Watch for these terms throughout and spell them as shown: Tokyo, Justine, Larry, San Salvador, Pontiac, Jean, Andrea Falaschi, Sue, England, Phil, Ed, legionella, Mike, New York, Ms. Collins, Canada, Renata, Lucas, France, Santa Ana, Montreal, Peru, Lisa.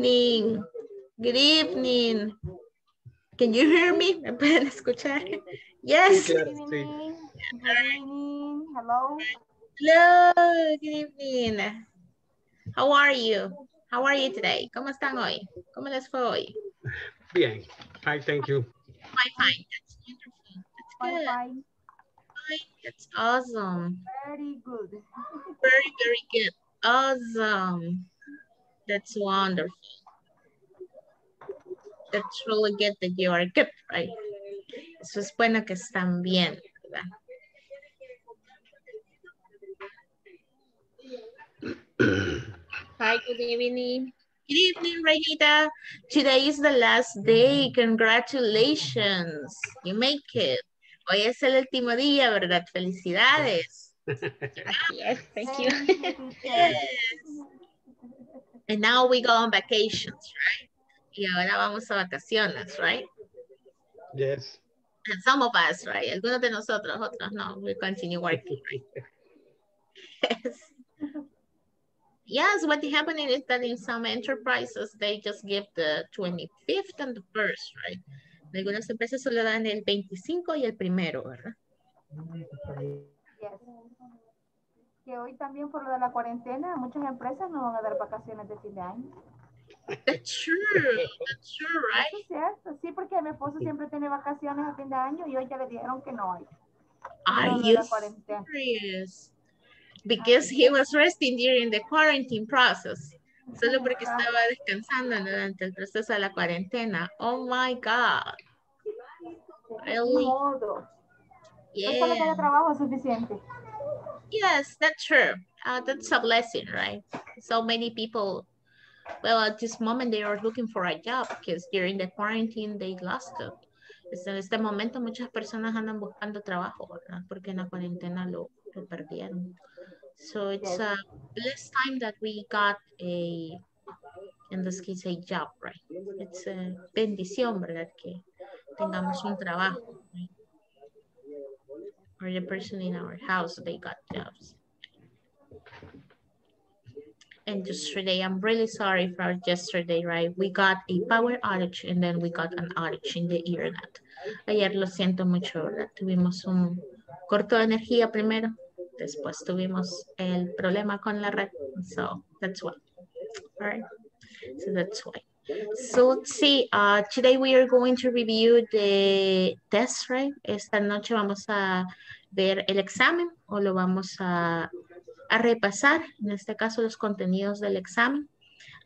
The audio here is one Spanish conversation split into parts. Evening. Good evening. Can you hear me? ¿Me pueden escuchar? Yes. Sí, claro, sí. Good evening. Hello. Hello. Good evening. How are you? How are you today? ¿Cómo están hoy? ¿Cómo les fue hoy? Bien. Hi, thank you. Fine, fine. That's wonderful. That's good. Fine. Fine. That's awesome. Very good. Very, very good. Awesome. That's wonderful. That's really good that you are good, right? Eso es bueno que están bien, ¿verdad? Hi, good evening. Good evening, Renata. Today is the last day. Congratulations. You make it. Hoy es el último día, ¿verdad? Felicidades. Yes, thank you. Yes. And now we go on vacations, right? Y ahora vamos a vacaciones, right? Yes. And some of us, right? Algunos de nosotros, otros no. We continue working, right? Yes. Yes, what is happening is that in some enterprises, they just give the 25th and the 1st, right? Algunas empresas solo dan el 25 y el primero, ¿verdad? Yes. Que hoy también por lo de la cuarentena, muchas empresas no van a dar vacaciones de fin de año. That's true, right? Es cierto, sí, porque mi esposo siempre tiene vacaciones a fin de año y hoy ya le dijeron que no hay. Are you serious? Because he was resting during the quarantine process. Solo porque estaba descansando durante el proceso de la cuarentena. Oh my God. Really? Yeah. No tiene trabajo suficiente. Yes, that's true. That's a blessing, right? So many people, well, at this moment, they are looking for a job because during the quarantine, they lost it. En este momento, muchas personas andan buscando trabajo, ¿verdad? Porque en la cuarentena lo perdieron. So it's a blessed time that we got a, in this case, a job, right? It's a bendición, ¿verdad? Que tengamos un trabajo, right? Or the person in our house, they got jobs. And yesterday, I'm really sorry for yesterday, right? We got a power outage and then we got an outage in the internet. Ayer lo siento mucho, ¿verdad? Tuvimos un corto de energía primero, después tuvimos el problema con la red. So that's why, all right? So that's why. So let's see, today we are going to review the test, right? Esta noche vamos a ver el examen o lo vamos a repasar, en este caso los contenidos del examen.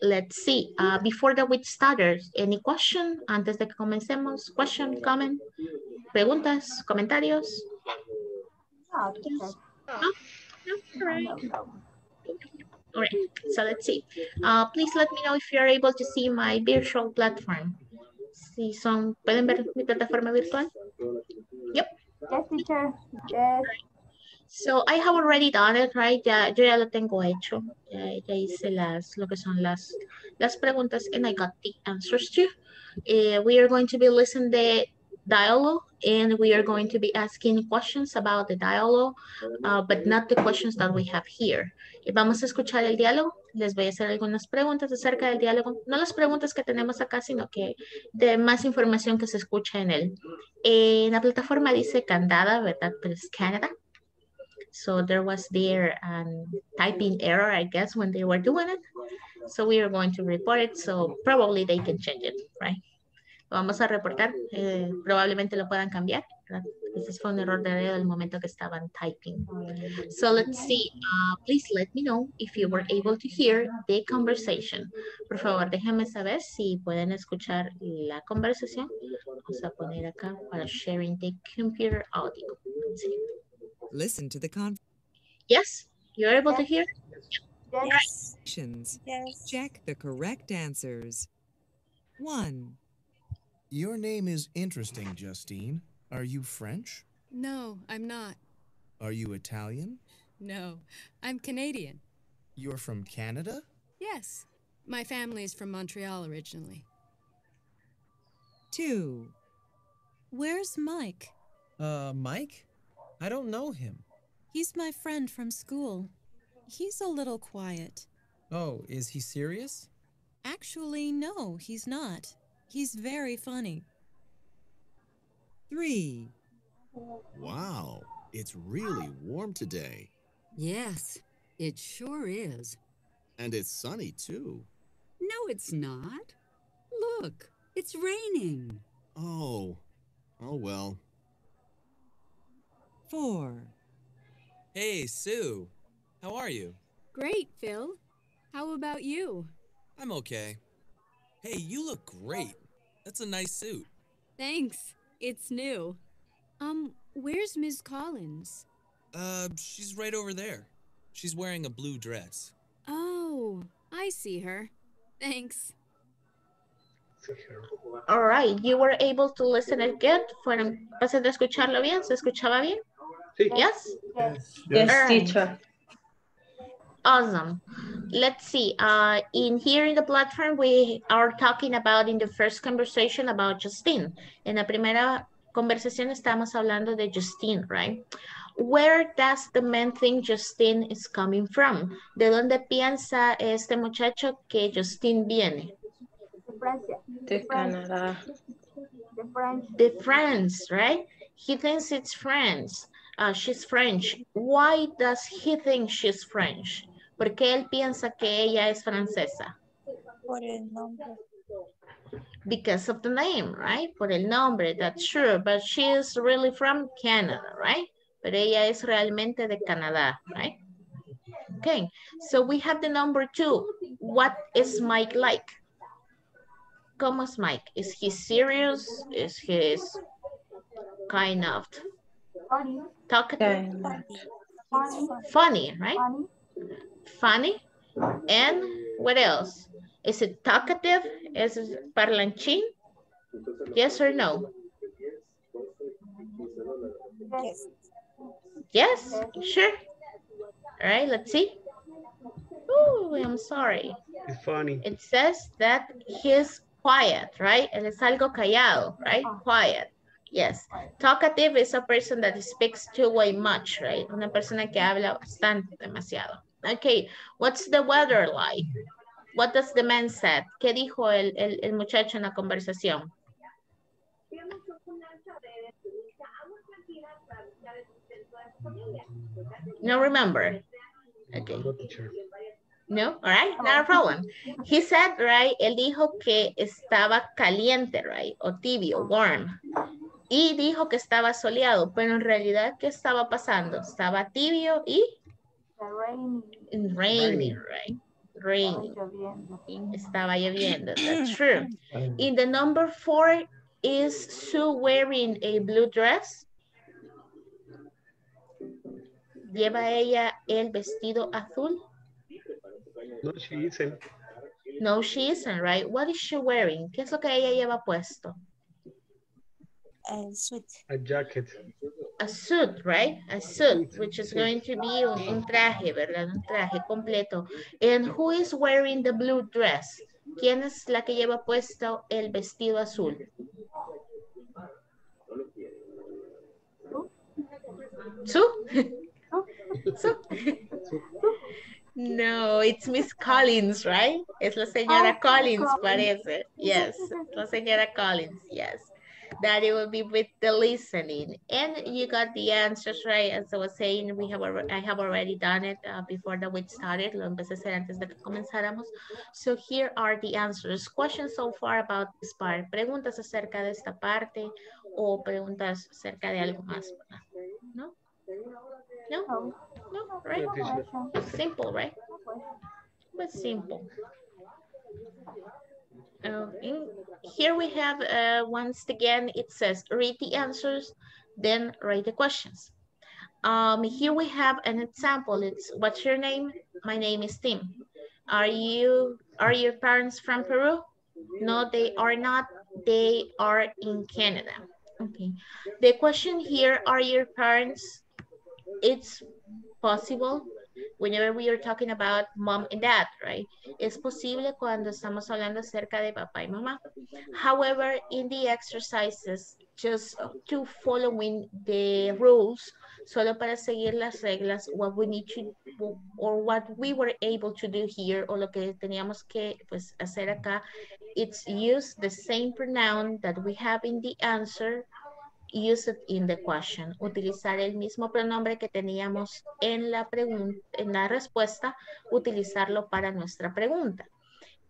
Let's see, before that we started, any question? Antes de que comencemos, question, comment, preguntas, comentarios? No, no, right. All right, so let's see. Please let me know if you're able to see my virtual platform. Si son, ¿pueden ver mi plataforma virtual? Yep. Yes, teacher. Yes. So I have already done it, right? Ya, yo ya lo tengo hecho. Ya hice lo que son las preguntas and I got the answers too. We are going to be listening to dialogue and we are going to be asking questions about the dialogue, but not the questions that we have here. Vamos a escuchar el diálogo. Les voy a hacer algunas preguntas acerca del diálogo. No las preguntas que tenemos acá, sino que de más información que se escucha en él. En la plataforma dice Canada, ¿verdad? Pero es Canada. So there was their typing error, I guess, when they were doing it. So we are going to report it. So probably they can change it, right? Vamos a reportar, probablemente lo puedan cambiar, ¿verdad? Ese fue un error de dedo del momento que estaban typing. So let's see, please let me know if you were able to hear the conversation. Por favor, déjenme saber si pueden escuchar la conversación. Vamos a poner acá para sharing the computer audio. Sí. Listen to the conversation. Yes, you're able to hear? Yes. Yes. Yes. Check the correct answers. 1. Your name is interesting, Justine. Are you French? No, I'm not. Are you Italian? No, I'm Canadian. You're from Canada? Yes. My family is from Montreal originally. 2. Where's Mike? Mike? I don't know him. He's my friend from school. He's a little quiet. Oh, is he serious? Actually, no, he's not. He's very funny. 3. Wow, it's really warm today. Yes, it sure is. And it's sunny, too. No, it's not. Look, it's raining. Oh well. 4. Hey, Sue. How are you? Great, Phil. How about you? I'm okay. Hey, you look great. That's a nice suit. Thanks. It's new. Where's Ms. Collins? She's right over there. She's wearing a blue dress. Oh, I see her. Thanks. All right, you were able to listen again. ¿Fueron capaces de escucharlo bien? ¿Se escuchaba bien? Sí. Yes? Yes, teacher. Awesome. Let's see. In here in the platform, we are talking about in the first conversation about Justine. En la primera conversación estamos hablando de Justine, right? Where does the main thing Justine is coming from? ¿De dónde piensa este muchacho que Justine viene? De Francia. De Canadá. De France. De France, right? He thinks it's France. She's French. Why does he think she's French? ¿Por qué él piensa que ella es francesa? Por el nombre. Because of the name, right? Por el nombre, that's true. But she is really from Canada, right? Pero ella es realmente de Canadá, right? Okay, so we have the number 2. What is Mike like? ¿Cómo es Mike? Is he serious? Is he kind of talkative? Funny, right? Funny. And what else? Is it talkative? Is it parlanchín? Yes or no? Yes. Yes, sure. All right, let's see. Oh, I'm sorry. It's funny. It says that he's quiet, right? Él es algo callado, right? Quiet. Yes. Talkative is a person that speaks two-way much, right? Una persona que habla bastante, demasiado. Okay, what's the weather like? What does the man said? ¿Qué dijo el muchacho en la conversación? No, remember. Okay. No, all right, not a problem. He said, right, él dijo que estaba caliente, right, o tibio, warm. Y dijo que estaba soleado, pero en realidad, ¿qué estaba pasando? Estaba tibio y... Rainy, right. Rainy. Estaba lloviendo, that's true. In the number 4, is Sue wearing a blue dress? ¿Lleva ella el vestido azul? No, she isn't. No, she isn't, right? What is she wearing? ¿Qué es lo que ella lleva puesto? A suit. A jacket. A suit, right? A suit, which is going to be un traje, ¿verdad? Un traje completo. And who is wearing the blue dress? ¿Quién es la que lleva puesto el vestido azul? ¿Tú? So, no, it's Ms. Collins, right? Es la señora Collins, parece. Yes, la señora Collins, yes. That it will be with the listening. And you got the answers, right? As I was saying, I have already done it before the week started. Lo empecé a hacer antes de que comenzáramos. So here are the answers. Questions so far about this part. Preguntas acerca de esta parte o preguntas acerca de algo más, ¿no? No, right? It's simple, right? But simple. Here we have, once again, it says read the answers, then write the questions. Here we have an example. It's what's your name? My name is Tim. Are your parents from Peru? No, they are not. They are in Canada. Okay. The question here, are your parents? It's possible whenever we are talking about mom and dad, right? Es posible cuando estamos hablando acerca de papá y mamá. However, in the exercises, just to following the rules solo para seguir las reglas, what we need to, or what we were able to do here, o lo que teníamos que pues, hacer acá. It's use the same pronoun that we have in the answer, use it in the question. Utilizar el mismo pronombre que teníamos en la respuesta, utilizarlo para nuestra pregunta.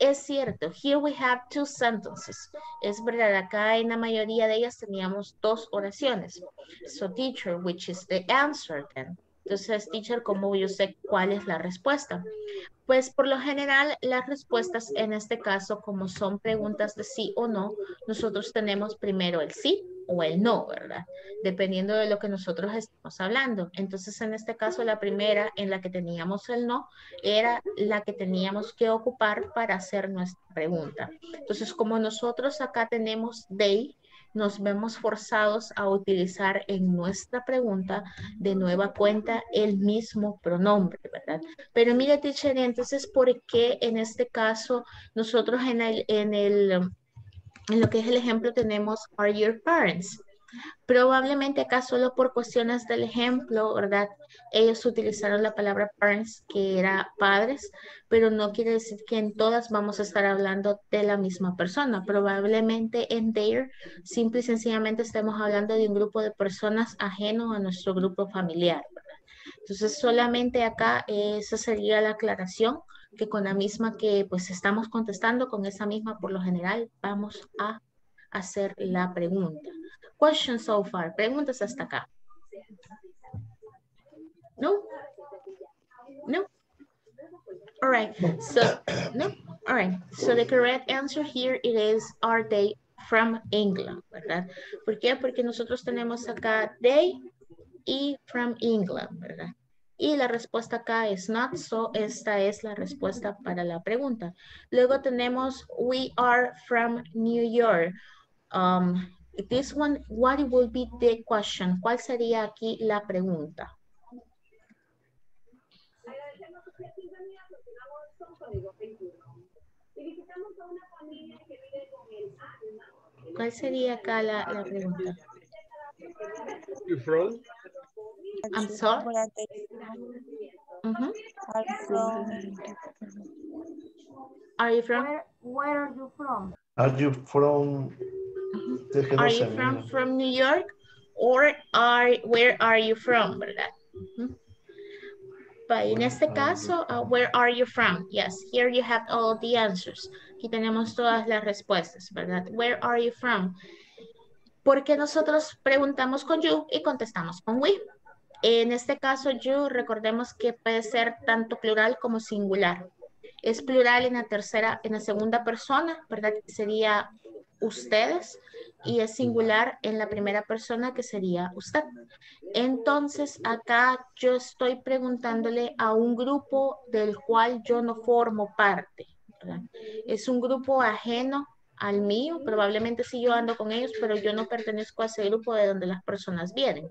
Es cierto, here we have two sentences. Es verdad, acá en la mayoría de ellas teníamos dos oraciones. So, teacher, which is the answer then? Entonces, teacher, ¿cómo yo sé cuál es la respuesta? Pues, por lo general, las respuestas en este caso, como son preguntas de sí o no, nosotros tenemos primero el sí o el no, ¿verdad? Dependiendo de lo que nosotros estamos hablando. Entonces, en este caso, la primera en la que teníamos el no era la que teníamos que ocupar para hacer nuestra pregunta. Entonces, como nosotros acá tenemos they, nos vemos forzados a utilizar en nuestra pregunta de nueva cuenta el mismo pronombre, ¿verdad? Pero mire, teacher, entonces, ¿por qué en este caso nosotros en lo que es el ejemplo tenemos are your parents? Probablemente acá solo por cuestiones del ejemplo, ¿verdad? Ellos utilizaron la palabra parents, que era padres, pero no quiere decir que en todas vamos a estar hablando de la misma persona. Probablemente en there, simple y sencillamente estemos hablando de un grupo de personas ajeno a nuestro grupo familiar, ¿verdad? Entonces solamente acá esa sería la aclaración, que con la misma que pues estamos contestando, con esa misma por lo general vamos a hacer la pregunta. Questions so far. Preguntas hasta acá. No? No? All right. So, no? All right. So the correct answer here it is, are they from England? ¿Verdad? ¿Por qué? Porque nosotros tenemos acá they y from England, ¿verdad? Y la respuesta acá es not, so esta es la respuesta para la pregunta. Luego tenemos, we are from New York. This one, what will be the question? ¿Cuál sería aquí la pregunta? ¿Cuál sería acá la pregunta? ¿You're from? I'm sorry. Are you from? Where are you from? Are you from? Are you from New York? Or where are you from? ¿Verdad? But en este caso, where are you from? Yes, here you have all the answers. Aquí tenemos todas las respuestas, ¿verdad? Where are you from? Porque nosotros preguntamos con you y contestamos con we. En este caso, you, recordemos que puede ser tanto plural como singular. Es plural en la segunda persona, ¿verdad? Sería ustedes, y es singular en la primera persona, que sería usted. Entonces, acá yo estoy preguntándole a un grupo del cual yo no formo parte, ¿verdad? Es un grupo ajeno al mío, probablemente sí yo ando con ellos, pero yo no pertenezco a ese grupo de donde las personas vienen.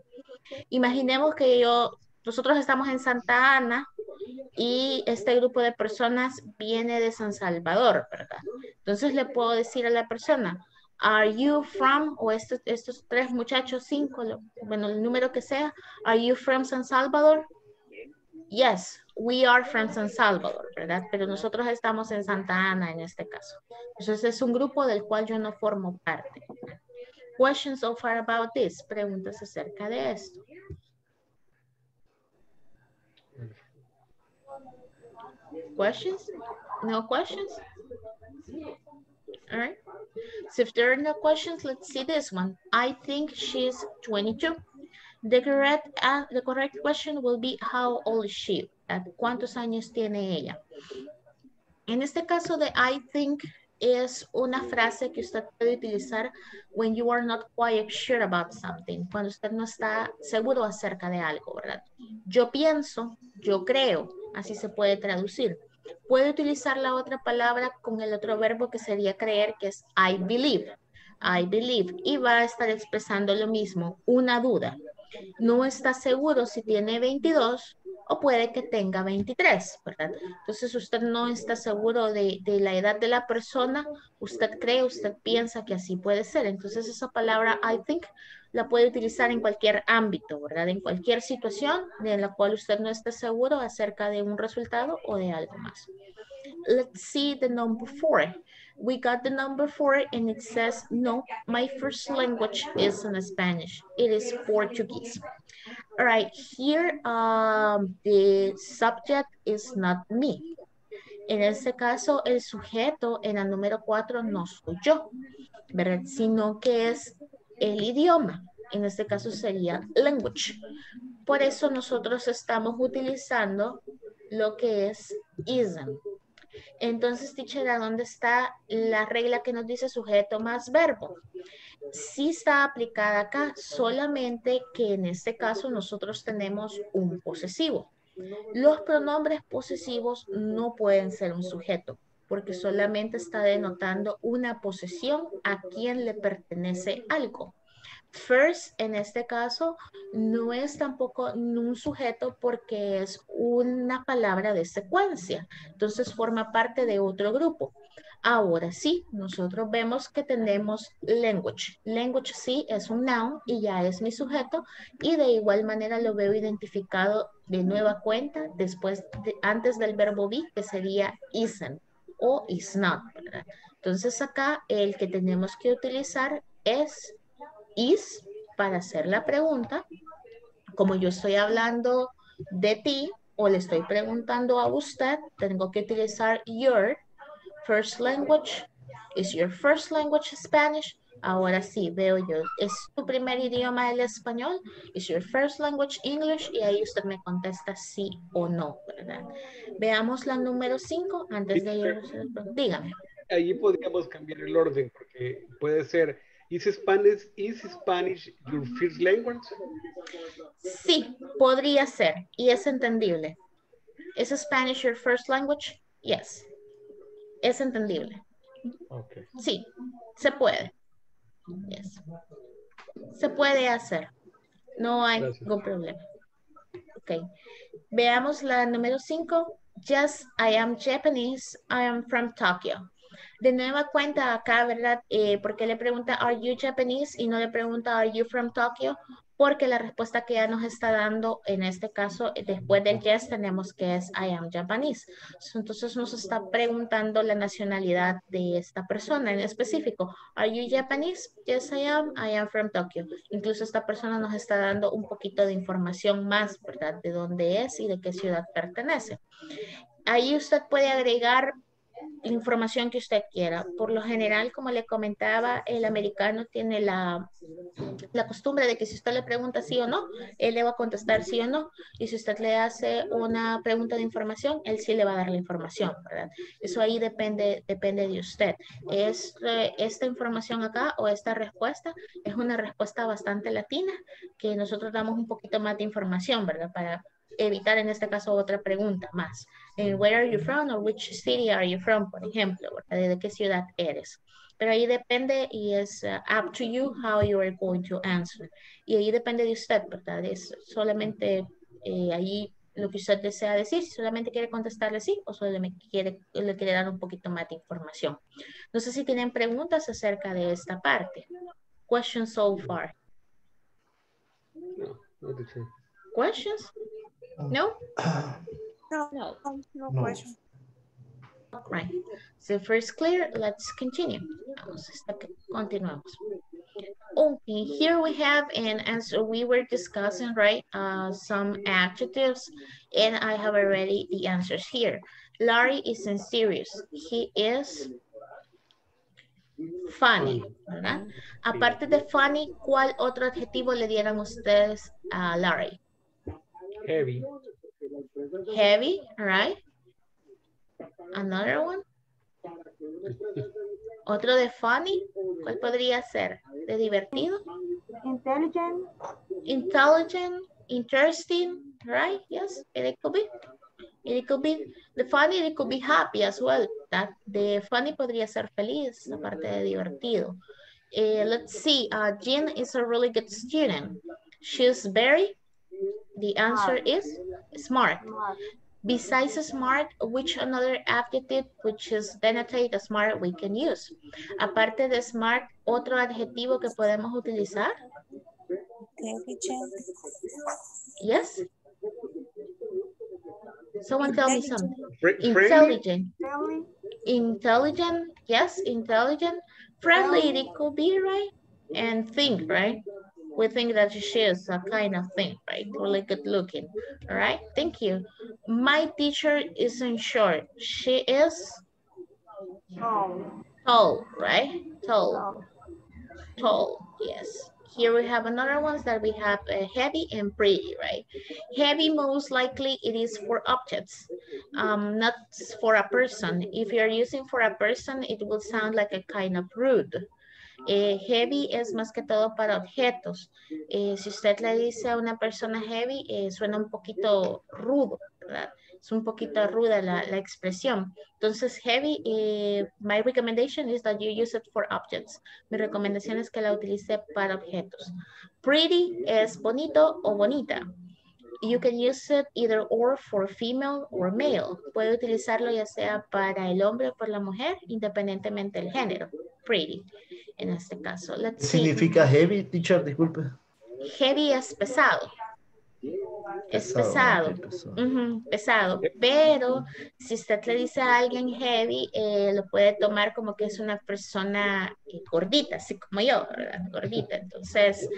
Imaginemos que nosotros estamos en Santa Ana y este grupo de personas viene de San Salvador, ¿verdad? Entonces le puedo decir a la persona, are you from, o estos tres muchachos, cinco, bueno, el número que sea, are you from San Salvador? Yes, we are from San Salvador, ¿verdad? Pero nosotros estamos en Santa Ana en este caso. Entonces es un grupo del cual yo no formo parte. Questions so far about this. Preguntas acerca de esto. Questions? No questions? All right. So if there are no questions, let's see this one. I think she's 22. The correct question will be how old is she? ¿Cuántos años tiene ella? En este caso de I think es una frase que usted puede utilizar when you are not quite sure about something. Cuando usted no está seguro acerca de algo, ¿verdad? Yo pienso, yo creo. Así se puede traducir. Puede utilizar la otra palabra con el otro verbo que sería creer, que es I believe. I believe. Y va a estar expresando lo mismo, una duda. No está seguro si tiene 22 o puede que tenga 23, ¿verdad? Entonces usted no está seguro de la edad de la persona, usted cree, usted piensa que así puede ser. Entonces esa palabra I think la puede utilizar en cualquier ámbito, ¿verdad? En cualquier situación de la cual usted no está seguro acerca de un resultado o de algo más. Let's see the number 4. We got the number 4 and it says, no, my first language isn't Spanish. It is Portuguese. All right, here the subject is not me. En este caso, el sujeto en la número 4 no soy yo, ¿verdad? Sino que es el idioma. En este caso sería language. Por eso nosotros estamos utilizando lo que es isn't. Entonces, teacher, ¿a dónde está la regla que nos dice sujeto más verbo? Sí está aplicada acá, solamente que en este caso nosotros tenemos un posesivo. Los pronombres posesivos no pueden ser un sujeto, porque solamente está denotando una posesión a quien le pertenece algo. First, en este caso, no es tampoco un sujeto porque es una palabra de secuencia. Entonces, forma parte de otro grupo. Ahora sí, nosotros vemos que tenemos language. Language sí es un noun y ya es mi sujeto. Y de igual manera lo veo identificado de nueva cuenta después antes del verbo be, que sería isn't o is not, ¿verdad? Entonces, acá el que tenemos que utilizar es is para hacer la pregunta, como yo estoy hablando de ti o le estoy preguntando a usted, tengo que utilizar your first language. Is your first language Spanish? Ahora sí, veo yo. ¿Es tu primer idioma el español? Is your first language English? Y ahí usted me contesta sí o no, ¿verdad? Veamos la número 5 antes de ir. Dígame. Allí podríamos cambiar el orden porque puede ser ¿Is Spanish your first language? Sí, podría ser. Y es entendible. ¿Is Spanish your first language? Yes. Es entendible. Okay. Sí, se puede. Yes. Se puede hacer. No hay ningún problema. Ok. Veamos la número 5. Yes, I am Japanese. I am from Tokyo. De nueva cuenta acá, ¿verdad? Porque le pregunta, ¿are you Japanese? Y no le pregunta, ¿are you from Tokyo? Porque la respuesta que ya nos está dando, en este caso, después del yes, tenemos que es, I am Japanese. Entonces nos está preguntando la nacionalidad de esta persona en específico. ¿Are you Japanese? Yes, I am. I am from Tokyo. Incluso esta persona nos está dando un poquito de información más, ¿verdad? De dónde es y de qué ciudad pertenece. Ahí usted puede agregar la información que usted quiera. Por lo general, como le comentaba, el americano tiene la costumbre de que si usted le pregunta sí o no, él le va a contestar sí o no. Y si usted le hace una pregunta de información, él sí le va a dar la información, ¿verdad? Eso ahí depende de usted. Es esta información acá o esta respuesta es una respuesta bastante latina que nosotros damos un poquito más de información, ¿verdad? Para evitar en este caso otra pregunta más. Where are you from or which city are you from, por ejemplo, ¿verdad? ¿De qué ciudad eres? Pero ahí depende y es up to you how you are going to answer. Y ahí depende de usted, ¿verdad? Es solamente ahí lo que usted desea decir, si solamente quiere contestarle sí o solo le quiere dar un poquito más de información. No sé si tienen preguntas acerca de esta parte. Questions so far? No. Questions? No? No question. All right. So first clear, let's continue. Continuamos. Okay, here we have, and as we were discussing, right, some adjectives, and I have already the answers here. Larry isn't serious. He is funny, ¿verdad? Aparte de funny, ¿cuál otro adjetivo le dieran ustedes a Larry? Heavy. Heavy, right? Another one. Otro de funny. ¿Cuál podría ser? De divertido. Intelligent. Intelligent. Interesting, right? Yes, it could be. It could be the funny, it could be happy as well. That the funny podría ser feliz, aparte de divertido. Let's see. Jean is a really good student. She's very The answer is smart. Besides smart, which another adjective which is denotate smart we can use? Aparte de smart, otro adjetivo que podemos utilizar? Intelligent. Yes? Someone tell me something. Intelligent. Intelligent, yes, intelligent. Friendly, it could be, right? And think, right? We think that she is a kind of thing, right? Really good looking. All right, thank you. My teacher isn't short. She is tall. Tall, right? Tall. Tall, yes. Here we have another ones that we have heavy and pretty, right? Heavy, most likely it is for objects, not for a person. If you're using for a person, it will sound like a kind of rude. Heavy es más que todo para objetos. Si usted le dice a una persona heavy, suena un poquito rudo, ¿verdad? Es un poquito ruda la expresión. Entonces, heavy, my recommendation is that you use it for objects. Mi recomendación es que la utilice para objetos. Pretty es bonito o bonita. You can use it either or for female or male. Puede utilizarlo ya sea para el hombre o para la mujer, independientemente del género. Pretty, en este caso. Let's see. ¿Significa heavy, teacher? Disculpe. Heavy es pesado. Es pesado, pesado. Uh-huh, pesado, pero si usted le dice a alguien heavy, lo puede tomar como que es una persona gordita, así como yo, ¿verdad? Gordita, entonces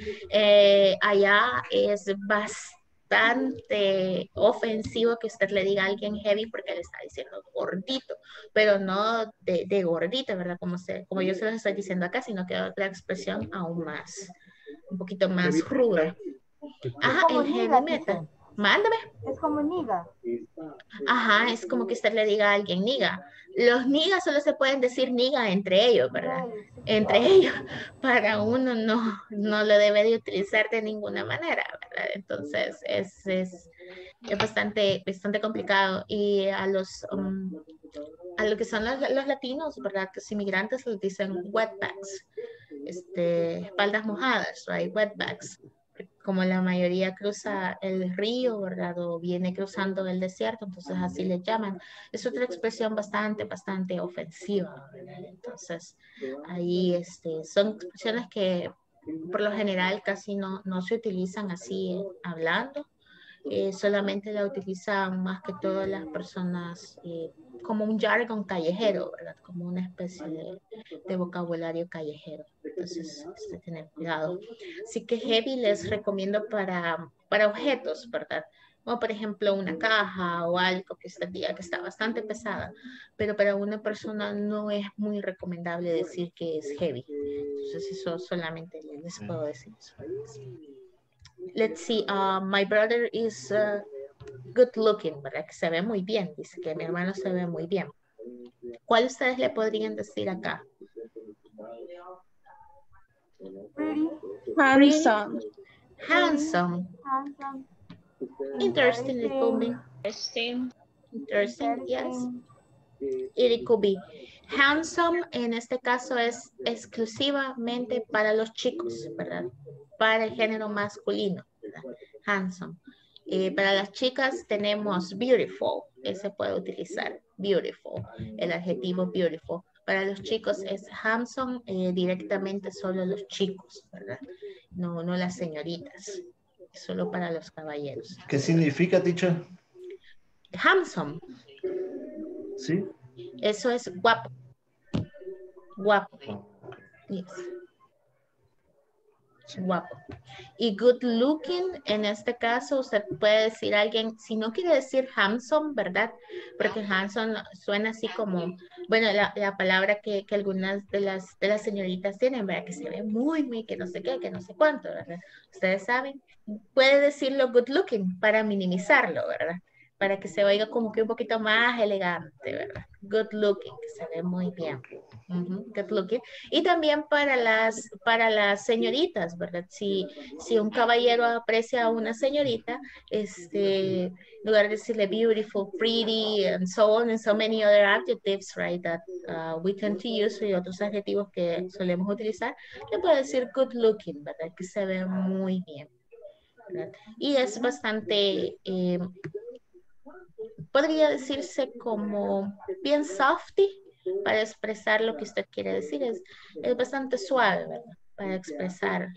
allá es bastante ofensivo que usted le diga a alguien heavy porque le está diciendo gordito, pero no de gordita, ¿verdad? Como yo se lo estoy diciendo acá, sino que otra expresión aún más, un poquito más ruda. Ajá, el heavy metal. Mándame. Es como niga. Ajá, es como que usted le diga a alguien niga. Los nigas solo se pueden decir niga entre ellos, ¿verdad? Entre ellos. Para uno no lo debe de utilizar de ninguna manera, ¿verdad? Entonces es bastante complicado. Y a lo que son los latinos, ¿verdad? Los inmigrantes les dicen wetbacks. Espaldas mojadas, right? Wetbacks. Como la mayoría cruza el río, ¿verdad? O viene cruzando el desierto, entonces así le llaman. Es otra expresión bastante ofensiva, ¿verdad? Entonces, ahí son expresiones que por lo general casi no se utilizan así hablando. Solamente la utilizan más que todas las personas como un jargón callejero, ¿verdad? Como una especie de vocabulario callejero. Entonces, hay que tener cuidado. Así que heavy les recomiendo para objetos, ¿verdad? Como por ejemplo una caja o algo que usted diga que está bastante pesada, pero para una persona no es muy recomendable decir que es heavy. Entonces, eso solamente les puedo decir eso. Let's see, my brother is good looking, ¿verdad? Que se ve muy bien, dice que mi hermano se ve muy bien. ¿Cuál ustedes le podrían decir acá? Pretty. Handsome. Handsome. Handsome. Interesting, it could be. Interesting. Interesting, yes. It could be. Handsome en este caso es exclusivamente para los chicos, ¿verdad? Para el género masculino, ¿verdad? Handsome. Para las chicas tenemos beautiful, ese puede utilizar, beautiful, el adjetivo beautiful. Para los chicos es handsome, directamente solo los chicos, ¿verdad? No las señoritas, solo para los caballeros. ¿Qué significa, teacher? Handsome. Sí. Eso es guapo. Guapo. Yes. Guapo. Y good looking, en este caso, usted puede decir a alguien, si no quiere decir handsome, ¿verdad? Porque handsome suena así como, bueno, la palabra que algunas de las señoritas tienen, ¿verdad? Que se ve muy, que no sé qué, que no sé cuánto, ¿verdad? Ustedes saben, puede decirlo good looking para minimizarlo, ¿verdad? Para que se oiga como que un poquito más elegante, ¿verdad? Good looking, que se ve muy bien. Uh-huh, good looking. Y también para las señoritas, ¿verdad? Si un caballero aprecia a una señorita, en lugar de decirle beautiful, pretty, and so on, and so many other adjectives, right, that we tend to use, y otros adjetivos que solemos utilizar, le puedo decir good looking, ¿verdad? Que se ve muy bien. Y es bastante, podría decirse como bien softy para expresar lo que usted quiere decir. Es bastante suave, ¿verdad? Para expresar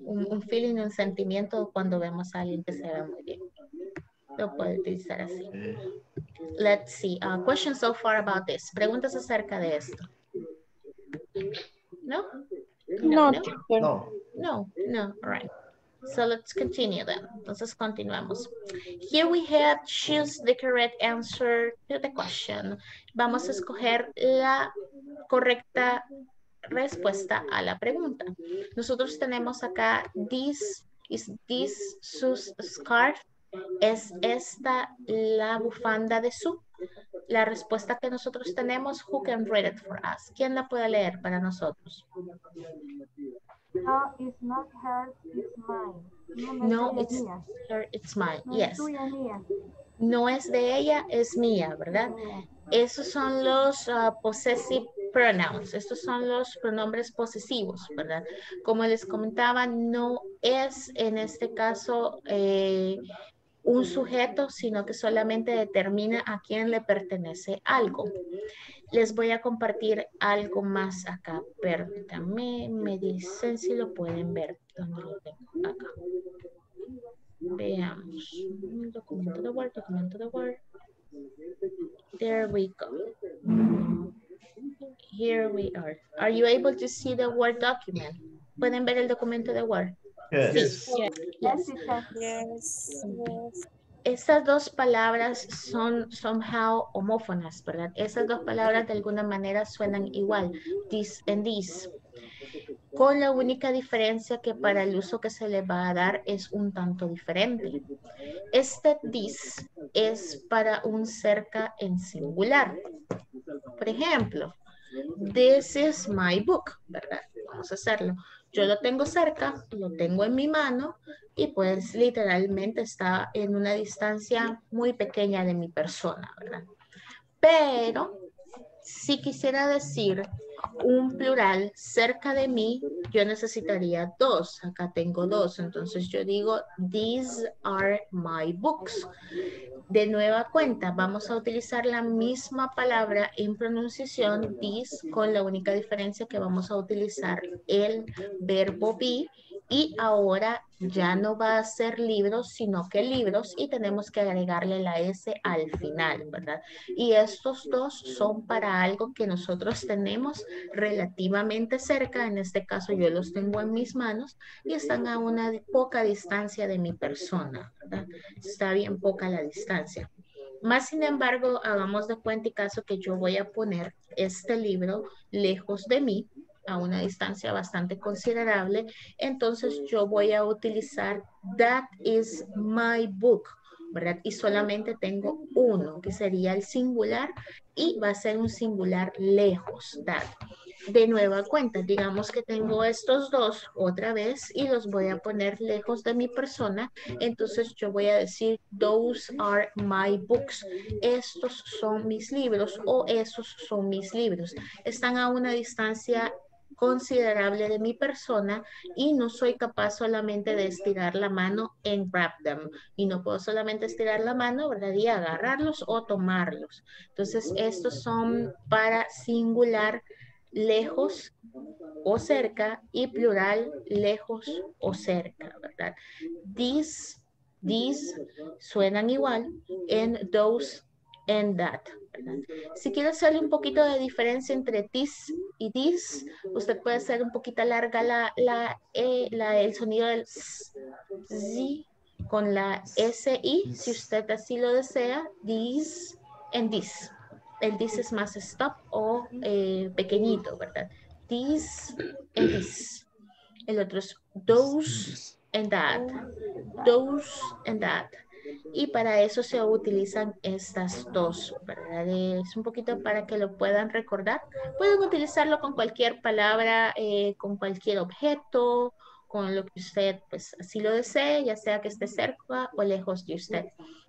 un feeling, un sentimiento cuando vemos a alguien que se ve muy bien. Lo puede utilizar así. Let's see. Questions so far about this. Preguntas acerca de esto. No? No, no. No, no. No. All right. So let's continue then. Entonces continuamos. Here we have choose the correct answer to the question. Vamos a escoger la correcta respuesta a la pregunta. Nosotros tenemos acá this, is this Sue's scarf? ¿Es esta la bufanda de Sue? La respuesta que nosotros tenemos, who can read it for us? ¿Quién la puede leer para nosotros? No, it's not her, it's mine. No, no it's mía. Her, it's mine. No, yes. Mía. No es de ella, es mía, ¿verdad? Esos son los possessive pronouns. Estos son los pronombres posesivos, ¿verdad? Como les comentaba, no es en este caso un sujeto, sino que solamente determina a quién le pertenece algo. Les voy a compartir algo más acá. Permítanme, me dicen si lo pueden ver. ¿Dónde lo tengo? Acá. Veamos. Documento de Word, documento de Word. There we go. Here we are. Are you able to see the Word document? ¿Pueden ver el documento de Word? Yes. Yes. Yes. Yes. Yes. Estas dos palabras son somehow homófonas, ¿verdad? Esas dos palabras de alguna manera suenan igual, this and this, con la única diferencia que para el uso que se le va a dar es un tanto diferente. Este this es para un cerca en singular. Por ejemplo, this is my book, ¿verdad? Vamos a hacerlo. Yo lo tengo cerca, lo tengo en mi mano y pues literalmente está en una distancia muy pequeña de mi persona, ¿verdad? Pero si quisiera decir un plural cerca de mí, yo necesitaría dos. Acá tengo dos, entonces yo digo, these are my books. De nueva cuenta, vamos a utilizar la misma palabra en pronunciación, this, con la única diferencia que vamos a utilizar el verbo be. Y ahora ya no va a ser libros, sino que libros, y tenemos que agregarle la S al final, ¿verdad? Y estos dos son para algo que nosotros tenemos relativamente cerca. En este caso yo los tengo en mis manos y están a una poca distancia de mi persona, ¿verdad? Está bien poca la distancia. Más sin embargo, hagamos de cuenta y caso que yo voy a poner este libro lejos de mí, a una distancia bastante considerable, entonces yo voy a utilizar that is my book, ¿verdad? Y solamente tengo uno, que sería el singular, y va a ser un singular lejos, that. De nueva cuenta, digamos que tengo estos dos otra vez y los voy a poner lejos de mi persona, entonces yo voy a decir, those are my books. Estos son mis libros o esos son mis libros. Están a una distancia considerable de mi persona y no soy capaz solamente de estirar la mano en grab them. Y no puedo solamente estirar la mano, ¿verdad? Y agarrarlos o tomarlos. Entonces, estos son para singular lejos o cerca y plural lejos o cerca, ¿verdad? These suenan igual en those and that. ¿Verdad? Si quiere hacerle un poquito de diferencia entre this y this, usted puede hacer un poquito larga el sonido del z con la si, si usted así lo desea, this and this. El this es más stop o pequeñito, ¿verdad? This and this. El otro es those and that. Those and that. Y para eso se utilizan estas dos, ¿verdad? Es un poquito para que lo puedan recordar. Pueden utilizarlo con cualquier palabra, con cualquier objeto con lo que usted pues así lo desee, ya sea que esté cerca o lejos de usted.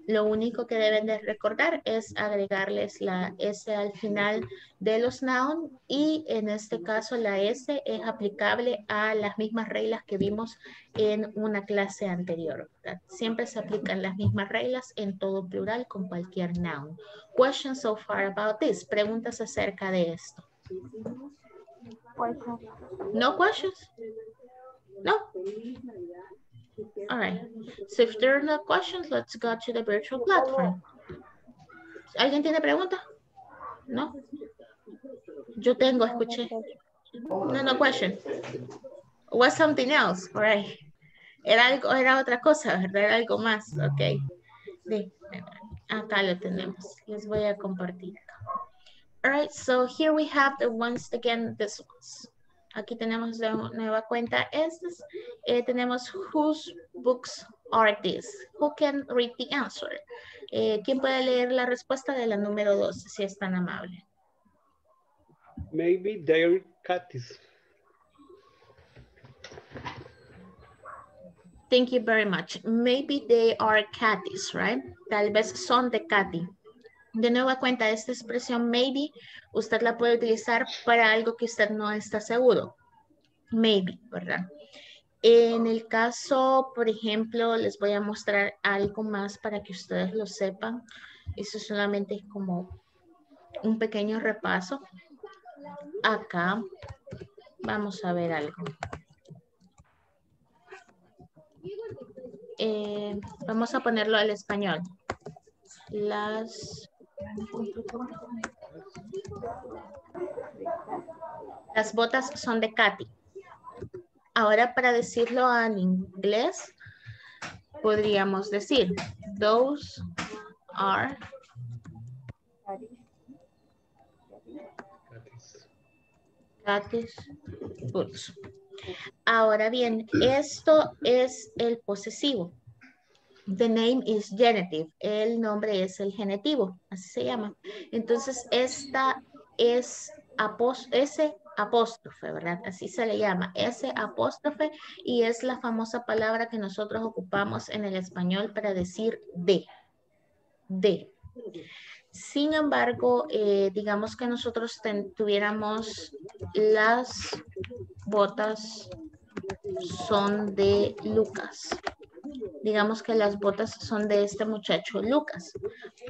Lo único que deben de recordar es agregarles la S al final de los noun, y en este caso la S es aplicable a las mismas reglas que vimos en una clase anterior, ¿verdad? Siempre se aplican las mismas reglas en todo plural con cualquier noun. Questions so far about this. Preguntas acerca de esto. No questions? No? All right. So if there are no questions, let's go to the virtual platform. ¿Alguien tiene pregunta? No? Yo tengo, escuché. No, no question. Was something else? All right. Era algo, era otra cosa, ¿verdad? Era algo más. Ok. Sí. Acá lo tenemos. Les voy a compartir. All right. So here we have the once again, this ones. Aquí tenemos de nueva cuenta estas. Tenemos whose books are these? Who can read the answer? ¿Quién puede leer la respuesta de la número 2, si es tan amable? Maybe their cats. Thank you very much. Maybe they are catties, right? Tal vez son de Katy. De nueva cuenta, esta expresión maybe, usted la puede utilizar para algo que usted no está seguro. Maybe, ¿verdad? En el caso, por ejemplo, les voy a mostrar algo más para que ustedes lo sepan. Eso solamente es como un pequeño repaso. Acá vamos a ver algo. Vamos a ponerlo al español. Las botas son de Katy. Ahora, para decirlo en inglés, podríamos decir, those are Katy's boots. Ahora bien, esto es el posesivo. The name is genitive. El nombre es el genitivo. Así se llama. Entonces, esta es S apóstrofe, ¿verdad? Así se le llama. S apóstrofe. Y es la famosa palabra que nosotros ocupamos en el español para decir de. De. Sin embargo, digamos que nosotros tuviéramos las botas son de Lucas. Digamos que las botas son de este muchacho Lucas.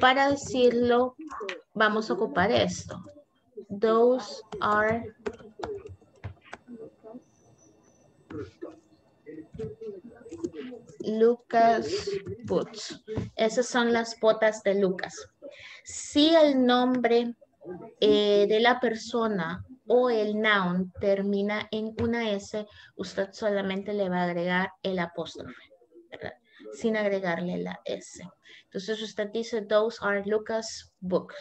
Para decirlo, vamos a ocupar esto. Those are Lucas boots. Esas son las botas de Lucas. Si el nombre de la persona o el noun termina en una S, usted solamente le va a agregar el apóstrofe, ¿verdad? Sin agregarle la S. Entonces usted dice, those are Lucas books.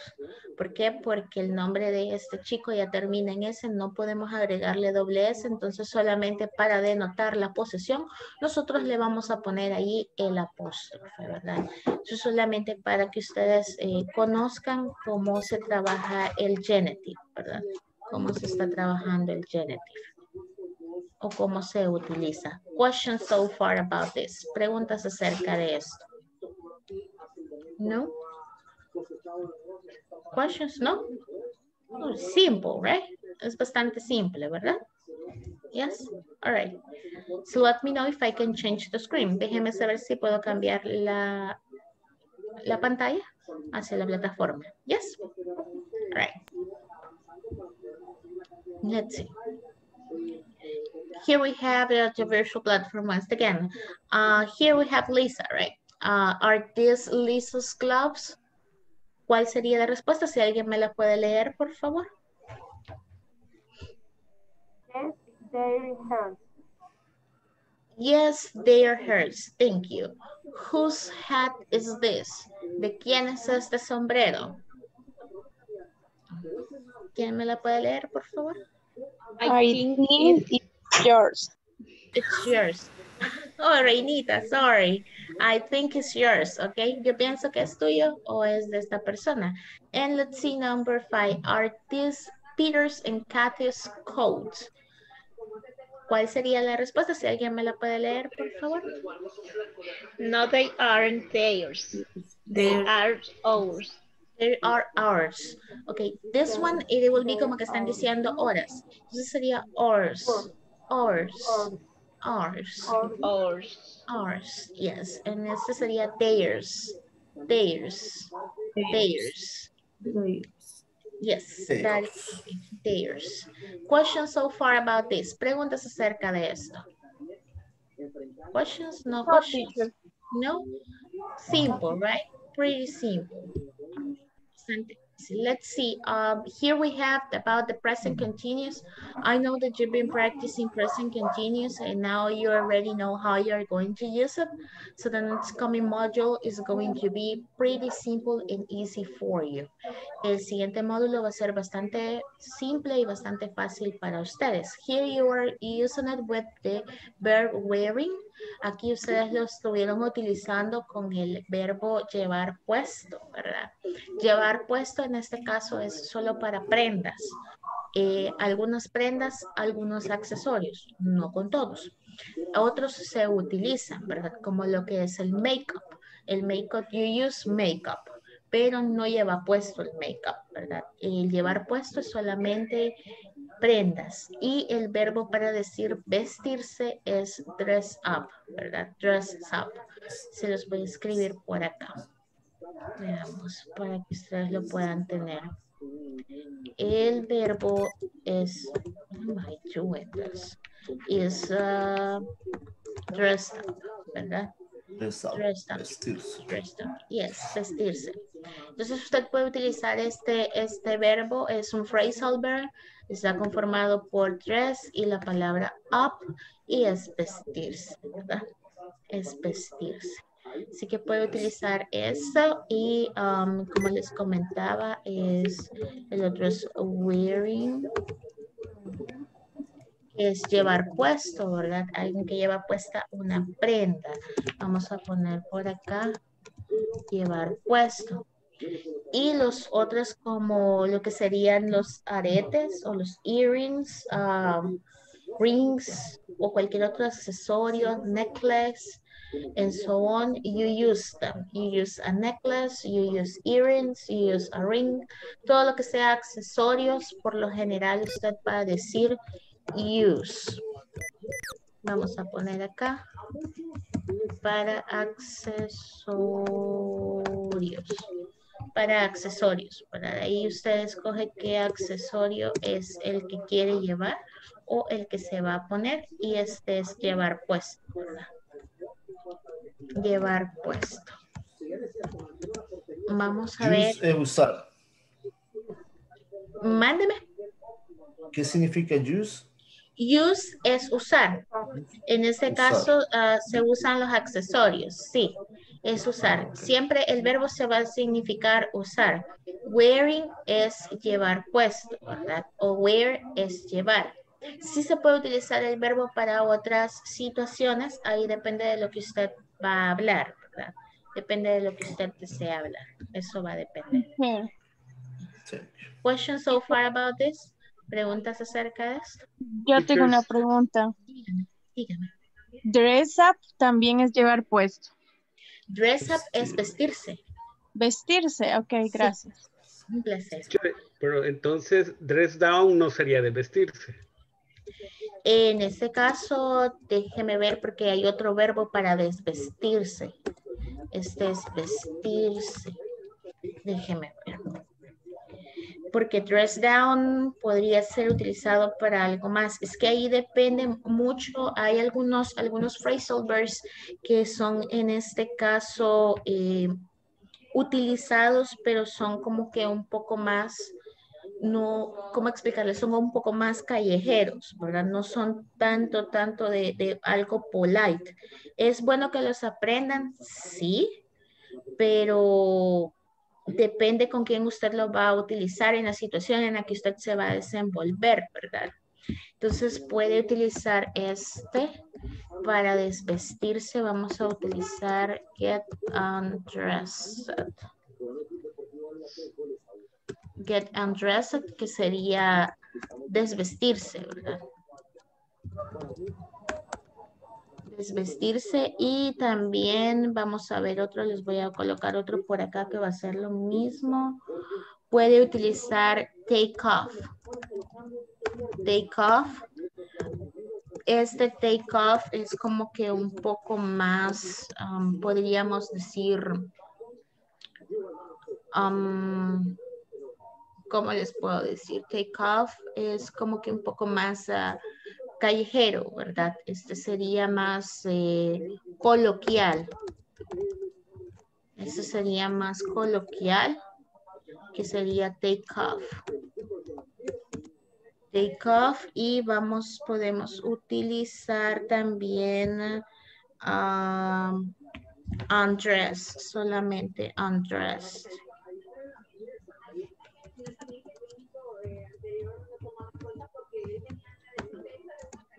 ¿Por qué? Porque el nombre de este chico ya termina en S, no podemos agregarle doble S, entonces solamente para denotar la posesión, nosotros le vamos a poner ahí el apóstrofe, ¿verdad? Eso es solamente para que ustedes conozcan cómo se trabaja el genitive, ¿verdad? Cómo se está trabajando el genitive. O cómo se utiliza. Questions so far about this. Preguntas acerca de esto. No? Questions, no? Oh, simple, right? Es bastante simple, ¿verdad? Yes? All right. So let me know if I can change the screen. Déjeme saber si puedo cambiar la pantalla hacia la plataforma. Yes? All right. Let's see. Here we have the virtual platform once again. Here we have Lisa, right? Are these Lisa's gloves? ¿Cuál sería la respuesta? Si alguien me la puede leer, por favor. Yes, they're hers. Yes, they're hers. Thank you. Whose hat is this? ¿De quién es este sombrero? ¿Quién me la puede leer, por favor? I think it's yours. It's yours. Oh, Reinita, sorry. I think it's yours, okay? Yo pienso que es tuyo o es de esta persona. And let's see number 5. Are these Peter's and Kathy's coats? ¿Cuál sería la respuesta? Si alguien me la puede leer, por favor. No, they aren't theirs. They are ours. They are ours. Okay, this one, it will be como que están diciendo horas. Entonces sería ours. Ours. Ours. Ours. Ours, yes. And este sería theirs. Theirs. Theirs. Yes, that is theirs. Questions so far about this. Preguntas acerca de esto. Questions? No questions. No? Simple, right? Pretty simple. Let's see. Here we have about the present continuous. I know that you've been practicing present continuous and now you already know how you're going to use it. So the next coming module is going to be pretty simple and easy for you. El siguiente módulo va a ser bastante simple y bastante fácil para ustedes. Here you are using it with the verb wearing. Aquí ustedes lo estuvieron utilizando con el verbo llevar puesto, ¿verdad? Llevar puesto en este caso es solo para prendas. Algunas prendas, algunos accesorios, no con todos. Otros se utilizan, ¿verdad? Como lo que es el make-up. El make-up, you use make-up, pero no lleva puesto el make-up, ¿verdad? El llevar puesto es solamente prendas. Y el verbo para decir vestirse es dress up, ¿verdad? Dress up. Se los voy a escribir por acá. Veamos, para que ustedes lo puedan tener. El verbo es, dressed up, ¿verdad? Dressed up. Vestirse. Dressed up. Yes, vestirse. Entonces usted puede utilizar este verbo, es un phrasal verb. Está conformado por dress y la palabra up y es vestirse, ¿verdad? Es vestirse. Así que puede utilizar eso y como les comentaba, es el otro es wearing, es llevar puesto, ¿verdad? Alguien que lleva puesta una prenda. Vamos a poner por acá, llevar puesto. Y los otros como lo que serían los aretes o los earrings, rings o cualquier otro accesorio, necklace, and so on, you use them. You use a necklace, you use earrings, you use a ring. Todo lo que sea accesorios, por lo general usted va a decir use. Vamos a poner acá para accesorios. Para accesorios, para ahí usted escoge qué accesorio es el que quiere llevar o el que se va a poner y este es llevar puesto, ¿verdad? Llevar puesto. Vamos a ver. Usar. Mándeme. ¿Qué significa use? Use es usar. En este caso se usan los accesorios, sí. Es usar. Siempre el verbo se va a significar usar. Wearing es llevar puesto, ¿verdad? O wear es llevar. Sí se puede utilizar el verbo para otras situaciones. Ahí depende de lo que usted va a hablar, ¿verdad? Depende de lo que usted desea hablar. Eso va a depender. Sí. Questions so far about this? ¿Preguntas acerca de esto? Yo tengo una pregunta. Dígame. Dress up también es llevar puesto. Dress up es vestirse. Vestirse, ok, gracias. Sí, un placer. Pero entonces, dress down no sería de vestirse. En este caso, déjeme ver porque hay otro verbo para desvestirse. Este es vestirse. Déjeme ver. Porque dress down podría ser utilizado para algo más. Es que ahí depende mucho. Hay algunos phrasal verbs que son en este caso utilizados, pero son como que un poco más, no, ¿cómo explicarles? Son un poco más callejeros, ¿verdad? No son tanto de algo polite. ¿Es bueno que los aprendan? Sí, pero depende con quién usted lo va a utilizar en la situación en la que usted se va a desenvolver, ¿verdad? Entonces puede utilizar este para desvestirse. Vamos a utilizar get undressed. Get undressed, que sería desvestirse, ¿verdad? desvestirse y también vamos a ver otro, les voy a colocar otro por acá que va a ser lo mismo. Puede utilizar take off. Take off. Este take off es como que un poco más, podríamos decir, ¿cómo les puedo decir? Take off es como que un poco más callejero, ¿verdad? Este sería más coloquial. Este sería más coloquial, que sería take off. Take off y vamos, podemos utilizar también undressed, solamente undressed.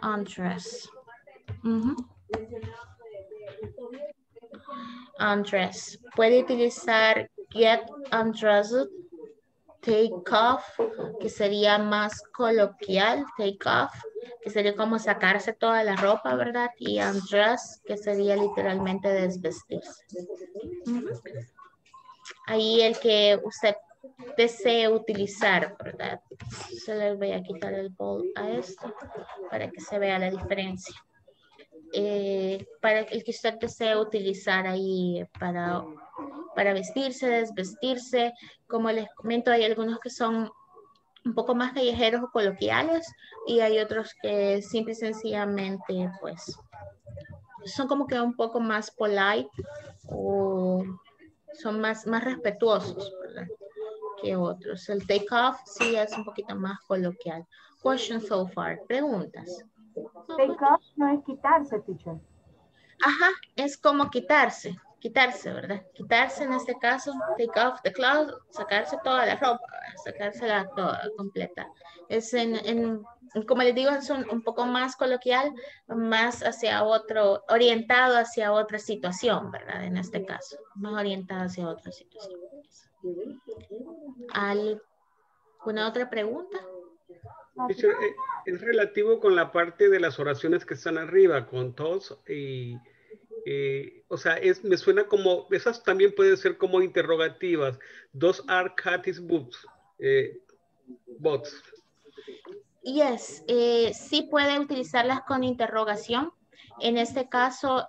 Undress. Undress. Puede utilizar get undressed, take off, que sería más coloquial, take off, que sería como sacarse toda la ropa, ¿verdad? Y undress, que sería literalmente desvestirse. Ahí el que usted desee utilizar, ¿verdad? Se les voy a quitar el bold a esto para que se vea la diferencia. Para el que usted desee utilizar ahí para vestirse, desvestirse, como les comento, hay algunos que son un poco más callejeros o coloquiales y hay otros que simple y sencillamente pues son como que un poco más polite o son más respetuosos, ¿verdad? Que otros. El take off sí es un poquito más coloquial. Question so far. Preguntas. Take off no es quitarse, teacher. Ajá, es como quitarse. Quitarse, ¿verdad? Quitarse en este caso, take off the clothes, sacarse toda la ropa, sacársela toda, completa. Es como les digo, es un poco más coloquial, más hacia otro, orientado hacia otra situación, ¿verdad? En este caso, más orientado hacia otra situación. ¿Alguna otra pregunta? Es relativo con la parte de las oraciones que están arriba, con todos y... o sea, me suena como, esas también pueden ser como interrogativas. Those are Kathy's books. Yes, sí puede utilizarlas con interrogación. En este caso,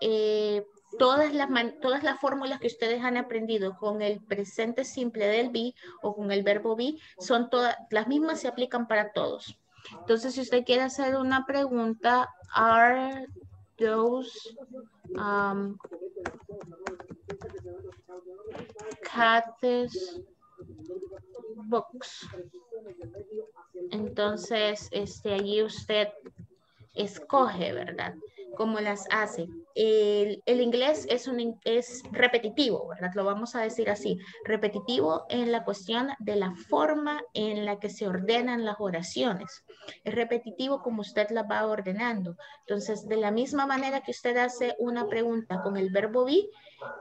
todas las fórmulas que ustedes han aprendido con el presente simple del be o con el verbo be, son todas, las mismas se aplican para todos. Entonces, si usted quiere hacer una pregunta, are those Kathy's books. Entonces, allí usted escoge, ¿verdad? Cómo las hace. El inglés es repetitivo, ¿verdad? Lo vamos a decir así. Repetitivo en la cuestión de la forma en la que se ordenan las oraciones. Es repetitivo como usted las va ordenando. Entonces, de la misma manera que usted hace una pregunta con el verbo be,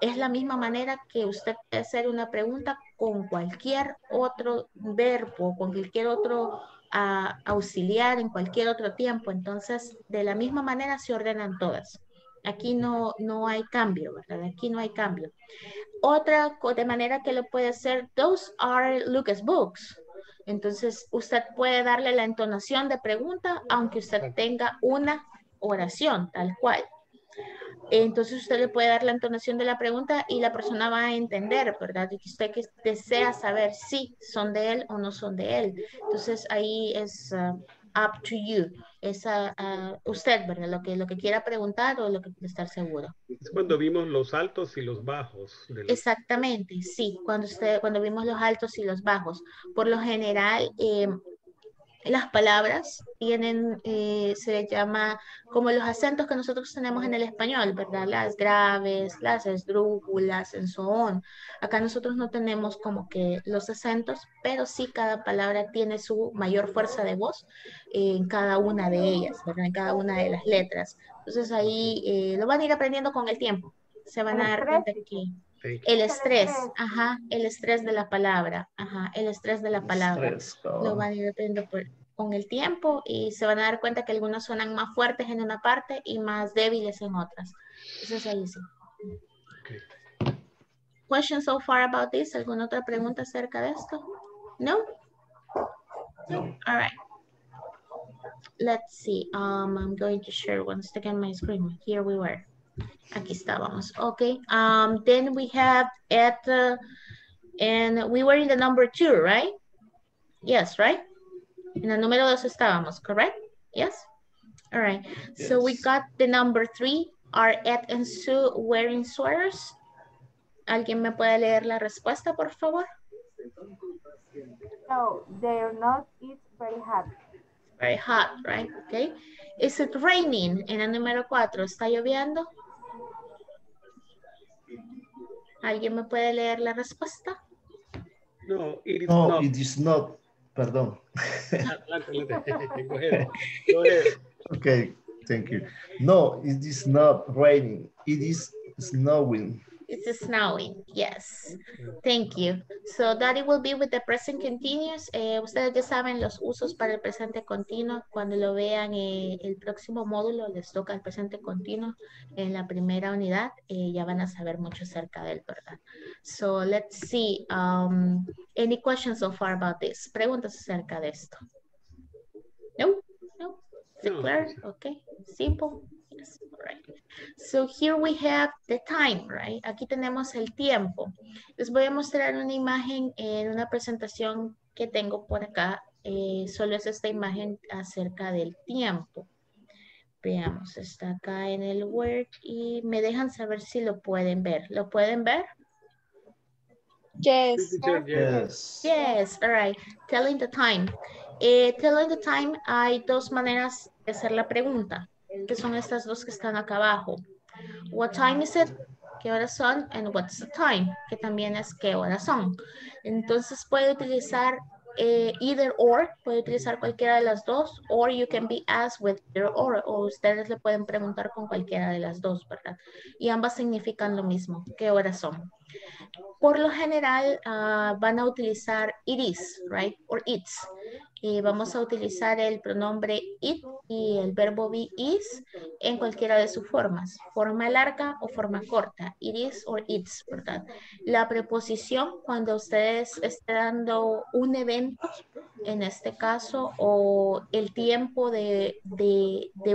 es la misma manera que usted puede hacer una pregunta con cualquier otro verbo, con cualquier otro auxiliar, en cualquier otro tiempo. Entonces, de la misma manera se ordenan todas. Aquí no hay cambio, ¿verdad? Aquí no hay cambio. Otra de manera que lo puede hacer, those are Lucas books. Entonces, usted puede darle la entonación de pregunta, aunque usted tenga una oración, tal cual. Entonces, usted le puede dar la entonación de la pregunta y la persona va a entender, ¿verdad? Y usted que desea saber si son de él o no son de él. Entonces, ahí es... up to you, es usted, ¿verdad? Lo que quiera preguntar o lo que estar seguro. Es cuando vimos los altos y los bajos. Exactamente, sí, cuando vimos los altos y los bajos. Por lo general, las palabras tienen, se les llama como los acentos que nosotros tenemos en el español, ¿verdad? Las graves, las esdrújulas, en so on. Acá nosotros no tenemos como que los acentos, pero sí cada palabra tiene su mayor fuerza de voz en cada una de ellas, ¿verdad? En cada una de las letras. Entonces ahí lo van a ir aprendiendo con el tiempo. Se van a dar cuenta que... El estrés, ajá, el estrés de la palabra, ajá, el estrés de la palabra. Lo van a ir aprendiendo por... con el tiempo y se van a dar cuenta que algunos suenan más fuertes en una parte y más débiles en otras. Entonces ahí sí. Okay. Questions so far about this? ¿Alguna otra pregunta acerca de esto? No? No. All right. Let's see. I'm going to share one second my screen. Here we were. Aquí estábamos. Okay. Then we have Ed, and we were in the number 2, right? Yes, right? En el número 2 estábamos, correct? Yes? All right. Yes. So we got the number 3. Are Ed and Sue wearing sweaters? ¿Alguien me puede leer la respuesta, por favor? No, they're not. It's very hot. Very hot, right? Okay. Is it raining? En el número 4, ¿está lloviendo? ¿Alguien me puede leer la respuesta? No, it is no, not. It is not. Perdón. Okay, thank you. No, it is not raining. It is snowing. It's snowing, yes. Thank you. So that it will be with the present continuous. Ustedes ya saben los usos para el presente continuo. Cuando lo vean el próximo módulo, les toca el presente continuo en la primera unidad. Ya van a saber mucho acerca del, ¿verdad? So let's see. Any questions so far about this? Preguntas acerca de esto. No? No? Is it clear? Okay. Simple. Right. So here we have the time, right? Aquí tenemos el tiempo. Les voy a mostrar una imagen en una presentación que tengo por acá. Solo es esta imagen acerca del tiempo. Veamos, está acá en el Word y me dejan saber si lo pueden ver. ¿Lo pueden ver? Yes. Yes. Yes. All right. Telling the time. Telling the time, hay dos maneras de hacer la pregunta, que son estas dos que están acá abajo. What time is it? ¿Qué horas son? And what's the time? Que también es ¿qué horas son? Entonces puede utilizar either or, puede utilizar cualquiera de las dos, or you can be asked with either or, o ustedes le pueden preguntar con cualquiera de las dos, ¿verdad? Y ambas significan lo mismo, ¿qué horas son? Por lo general van a utilizar it is, right? Or it's. Y vamos a utilizar el pronombre it y el verbo be is en cualquiera de sus formas. Forma larga o forma corta. It is or it's, ¿verdad? La preposición cuando ustedes estén dando un evento, en este caso, o el tiempo de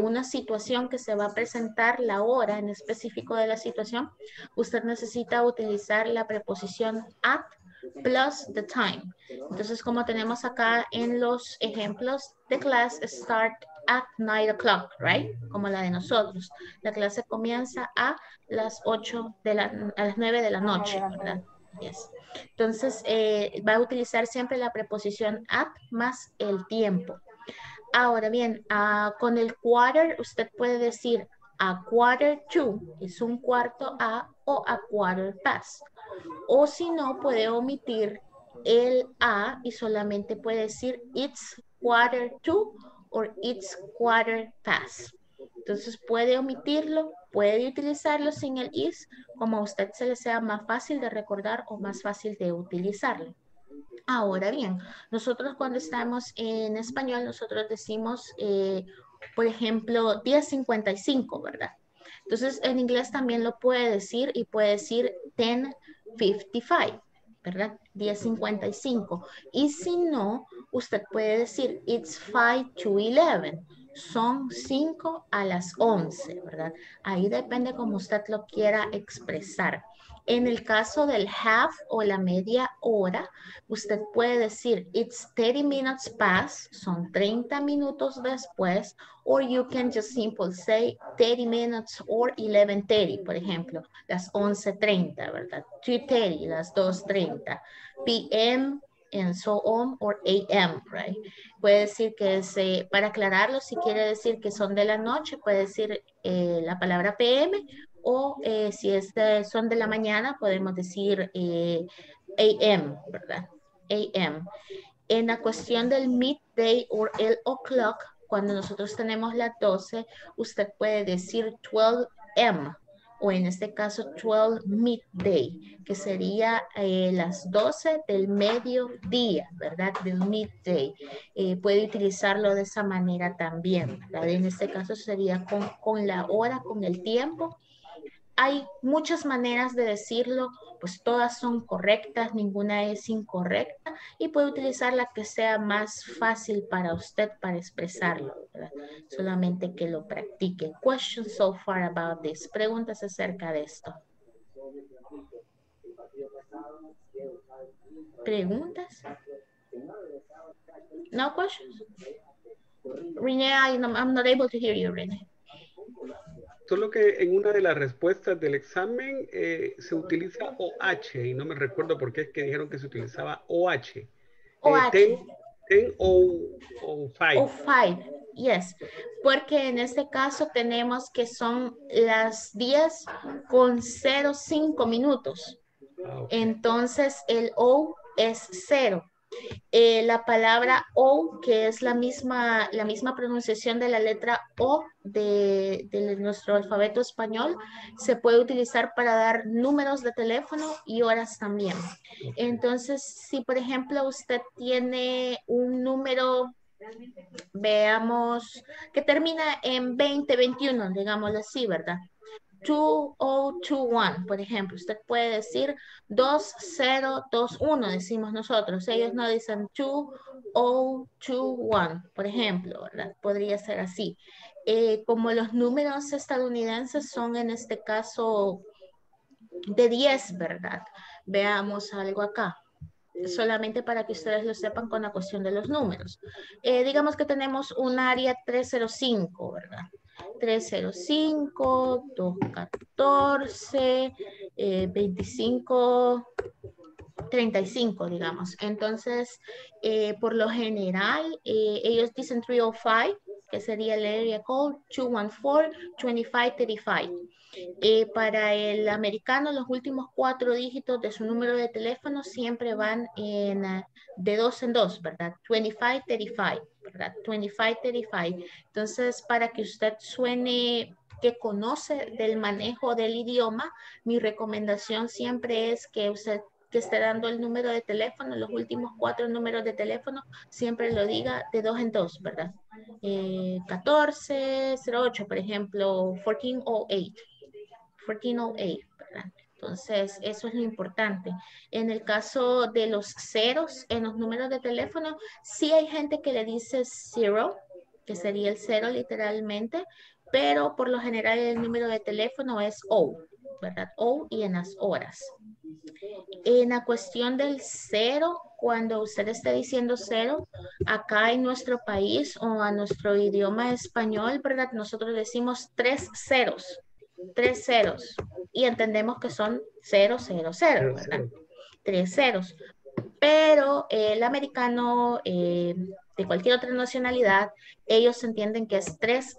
una situación que se va a presentar, la hora en específico de la situación, usted necesita utilizar la preposición at plus the time. Entonces, como tenemos acá en los ejemplos, the class start at 9 o'clock, right? Como la de nosotros. La clase comienza a las 9 de la noche, ¿verdad? Yes. Entonces, va a utilizar siempre la preposición at más el tiempo. Ahora bien, con el quarter, usted puede decir a quarter to, es un cuarto a, o a quarter past. O si no, puede omitir el a y solamente puede decir it's quarter to or it's quarter past. Entonces puede omitirlo, puede utilizarlo sin el is, como a usted se le sea más fácil de recordar o más fácil de utilizarlo. Ahora bien, nosotros cuando estamos en español, nosotros decimos, por ejemplo, 10:55, ¿verdad? Entonces en inglés también lo puede decir y puede decir 10:55, ¿verdad? 10:55. Y si no, usted puede decir it's 11:55. Son 5 a las 11, ¿verdad? Ahí depende como usted lo quiera expresar. En el caso del half o la media hora, usted puede decir it's 30 minutes past, son 30 minutos después, or you can just simply say 30 minutes or 11:30, por ejemplo, las 11:30, ¿verdad? 2:30, las 2:30, p.m., and so on, or a.m., right? Puede decir que es, para aclararlo, si quiere decir que son de la noche, puede decir la palabra p.m., o si son de la mañana, podemos decir a.m., ¿verdad? A.m. En la cuestión del midday o el o'clock, cuando nosotros tenemos las 12, usted puede decir 12 m. o en este caso 12 midday, que sería las 12 del mediodía, ¿verdad? Del midday. Puede utilizarlo de esa manera también, ¿verdad? En este caso sería con la hora, con el tiempo. Hay muchas maneras de decirlo, pues todas son correctas, ninguna es incorrecta y puede utilizar la que sea más fácil para usted para expresarlo, ¿verdad? Solamente que lo practique. Questions so far about this. Preguntas acerca de esto. ¿Preguntas? No questions? Renee, I'm not able to hear you, Renee. Solo que en una de las respuestas del examen se utiliza OH y no me recuerdo por qué es que dijeron que se utilizaba OH. OH. 10 o 5. Yes, porque en este caso tenemos que son las 10:05. Ah, okay. Entonces el O es 0. La palabra O, que es la misma pronunciación de la letra O de nuestro alfabeto español, se puede utilizar para dar números de teléfono y horas también. Entonces, si por ejemplo usted tiene un número, veamos, que termina en 2021, digámoslo así, ¿verdad? 2021, por ejemplo, usted puede decir 2021, decimos nosotros. Ellos no dicen 2021, por ejemplo, ¿verdad? Podría ser así. Como los números estadounidenses son en este caso de 10, ¿verdad? Veamos algo acá. Solamente para que ustedes lo sepan con la cuestión de los números. Digamos que tenemos un área 305, ¿verdad? 305, 214, 25, 35, digamos. Entonces, por lo general, ellos dicen 305, que sería el area code, 214, 2535. Para el americano, los últimos 4 dígitos de su número de teléfono siempre van de 2 en 2, ¿verdad? 2535, ¿verdad? 2535. Entonces, para que usted suene que conoce del manejo del idioma, mi recomendación siempre es que usted que esté dando el número de teléfono, los últimos 4 números de teléfono, siempre lo diga de 2 en 2, ¿verdad? 1408, por ejemplo, 1408. 1408, ¿verdad? Entonces, eso es lo importante. En el caso de los ceros, en los números de teléfono, sí hay gente que le dice zero, que sería el cero literalmente, pero por lo general el número de teléfono es O, ¿verdad? O y en las horas. En la cuestión del cero, cuando usted esté diciendo cero, acá en nuestro país o a nuestro idioma español, ¿verdad? Nosotros decimos 3 ceros. 3 ceros y entendemos que son 000, ¿verdad? 3 ceros. Pero el americano de cualquier otra nacionalidad, ellos entienden que es 30,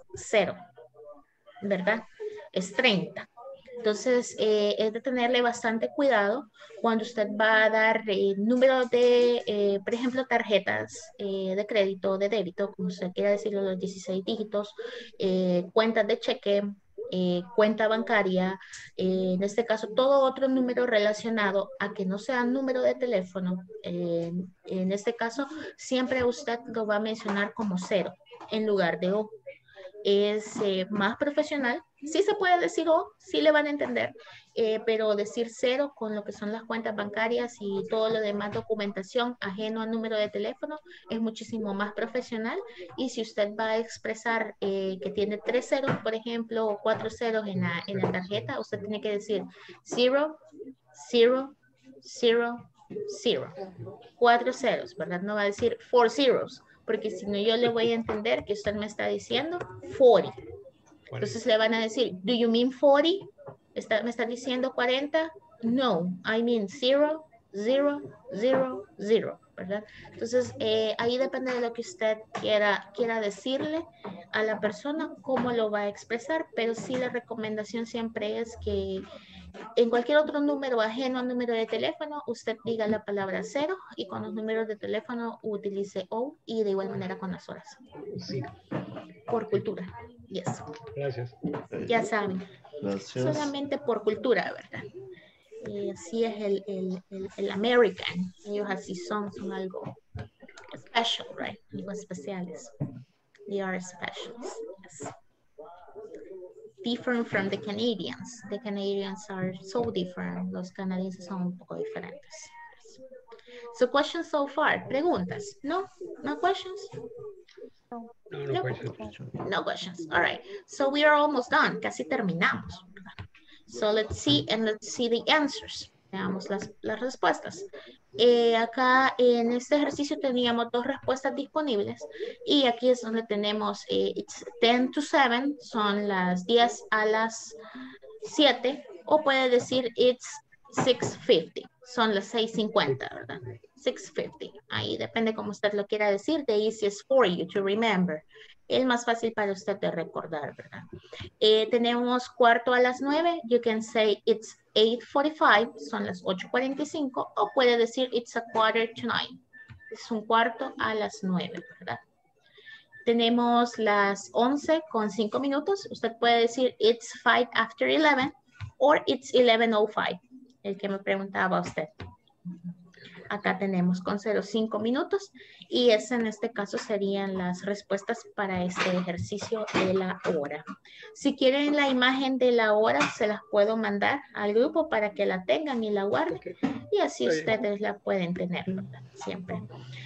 ¿verdad? Es 30. Entonces, es de tenerle bastante cuidado cuando usted va a dar números de, por ejemplo, tarjetas de crédito, de débito, como usted quiera decirlo, los 16 dígitos, cuentas de cheque, cuenta bancaria, en este caso todo otro número relacionado a que no sea número de teléfono, en este caso siempre usted lo va a mencionar como 0 en lugar de O. Es más profesional, sí se puede decir O, sí le van a entender, pero decir 0 con lo que son las cuentas bancarias y todo lo demás documentación ajeno al número de teléfono es muchísimo más profesional. Y si usted va a expresar que tiene 3 ceros, por ejemplo, o 4 ceros en la tarjeta, usted tiene que decir 0, 0, 0, 0, 4 ceros, ¿verdad? No va a decir 4 zeros. Porque si no, yo le voy a entender que usted me está diciendo 40. Entonces le van a decir, ¿do you mean 40? ¿Me está diciendo 40? No, I mean 0, 0, 0, 0, ¿verdad? Entonces, ahí depende de lo que usted quiera decirle a la persona, cómo lo va a expresar, pero sí la recomendación siempre es que en cualquier otro número ajeno al número de teléfono, usted diga la palabra 0 y con los números de teléfono utilice O y de igual manera con las horas. Sí. Por cultura. Yes. Gracias. Ya saben. Gracias. Solamente por cultura, ¿verdad? Sí es el American. Ellos así son algo special, right? Algo especiales. They are specials. Yes. Different from the Canadians. The Canadians are so different. Los canadienses son un poco diferentes. So questions so far. Preguntas. No? No questions? No, no questions. No questions. All right. So we are almost done. Casi terminamos. So let's see the answers. Veamos las respuestas. Acá en este ejercicio teníamos dos respuestas disponibles y aquí es donde tenemos it's 10 to 7, son las 10 a las 7, o puede decir it's 6:50, son las 6:50, ¿verdad? 6:50, ahí depende cómo usted lo quiera decir, the easiest for you to remember. Es más fácil para usted de recordar, ¿verdad? Tenemos 8:45, you can say it's 8:45, son las 8:45, o puede decir it's 8:45, es 8:45, ¿verdad? Tenemos las 11:05, usted puede decir it's 11:05, or it's 11:05, el que me preguntaba usted. Acá tenemos con 0,5 minutos y es en este caso serían las respuestas para este ejercicio de la hora. Si quieren la imagen de la hora, se las puedo mandar al grupo para que la tengan y la guarden. Okay. Y así ustedes la pueden tener, ¿verdad? Siempre.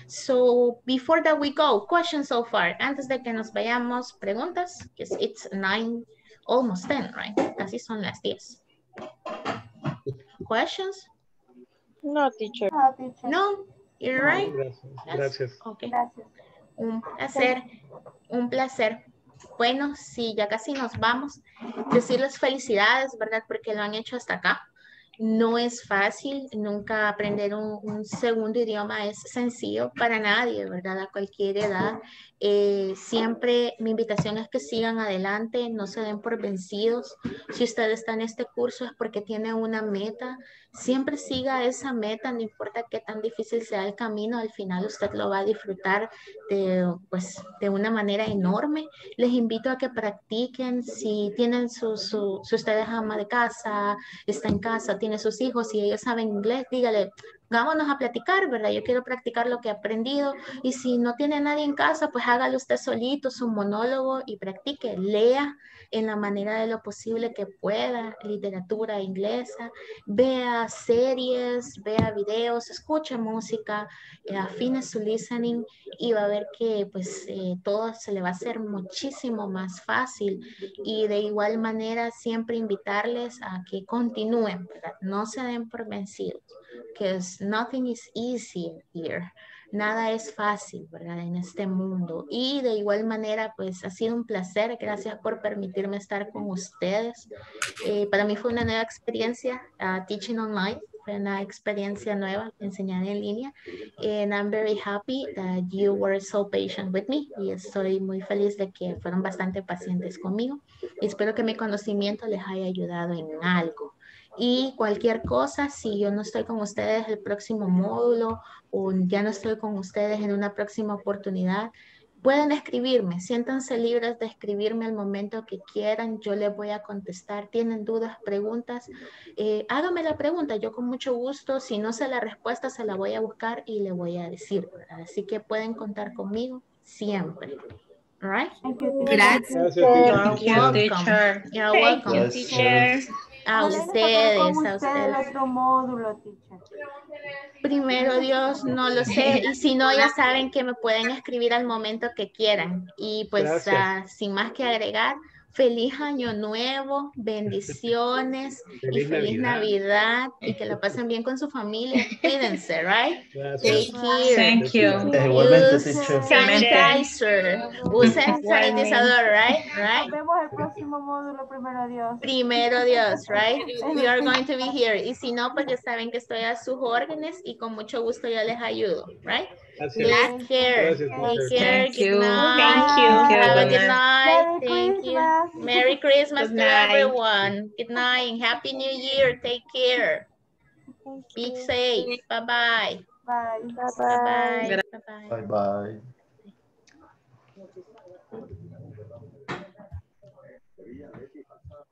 So, before that we go, questions so far. Antes de que nos vayamos, preguntas. Yes, it's 9, almost 10, right? Casi son las 10. Questions? No, teacher. No, teacher. No, you're right. Gracias. Okay. Gracias. Un placer, un placer. Bueno, sí, ya casi nos vamos. Decirles felicidades, ¿verdad? Porque lo han hecho hasta acá. No es fácil, nunca aprender un segundo idioma es sencillo para nadie, ¿verdad? A cualquier edad. Siempre mi invitación es que sigan adelante, no se den por vencidos. Si usted está en este curso es porque tiene una meta. Siempre siga esa meta, no importa qué tan difícil sea el camino, al final usted lo va a disfrutar de una manera enorme. Les invito a que practiquen, si tienen si usted es ama de casa, está en casa, tiene sus hijos y ellos saben inglés, dígale, vámonos a platicar, ¿verdad? Yo quiero practicar lo que he aprendido. Y si no tiene nadie en casa, pues hágalo usted solito, su monólogo y practique. Lea en la manera de lo posible que pueda, literatura inglesa. Vea series, vea videos, escuche música, afine su listening y va a ver que pues todo se le va a hacer muchísimo más fácil. Y de igual manera siempre invitarles a que continúen, ¿verdad? No se den por vencidos. Because nothing is easy here. Nada es fácil, ¿verdad? En este mundo. Y de igual manera, pues ha sido un placer. Gracias por permitirme estar con ustedes. Para mí fue una nueva experiencia, teaching online. Fue una experiencia nueva, enseñar en línea. And I'm very happy that you were so patient with me. Y estoy muy feliz de que fueron bastante pacientes conmigo. Y espero que mi conocimiento les haya ayudado en algo. Y cualquier cosa, si yo no estoy con ustedes el próximo módulo o ya no estoy con ustedes en una próxima oportunidad, pueden escribirme, siéntanse libres de escribirme al momento que quieran, yo les voy a contestar. Tienen dudas, preguntas, hágame la pregunta, yo con mucho gusto, si no sé la respuesta se la voy a buscar y le voy a decir, ¿verdad? Así que pueden contar conmigo siempre. All right? Gracias. You're welcome. Teacher. A ustedes. Otro módulo, teacher. Primero Dios, no lo sé. Y si no, ya saben que me pueden escribir al momento que quieran. Y pues sin más que agregar, feliz año nuevo, bendiciones y feliz Navidad. Y que la pasen bien con su familia. Cuídense, right? Gracias. Thank you. Usen sanitizador, right? Nos vemos el próximo módulo, primero Dios. Primero Dios, right? We are going to be here. Y si no, pues ya saben que estoy a sus órdenes y con mucho gusto yo les ayudo, right? Take care. Take care. Good night. Have a good night. Thank you. Merry Christmas to everyone. Good night and Happy New Year. Take care. Be safe. Bye-bye. Bye. Bye-bye. Bye-bye. Bye-bye.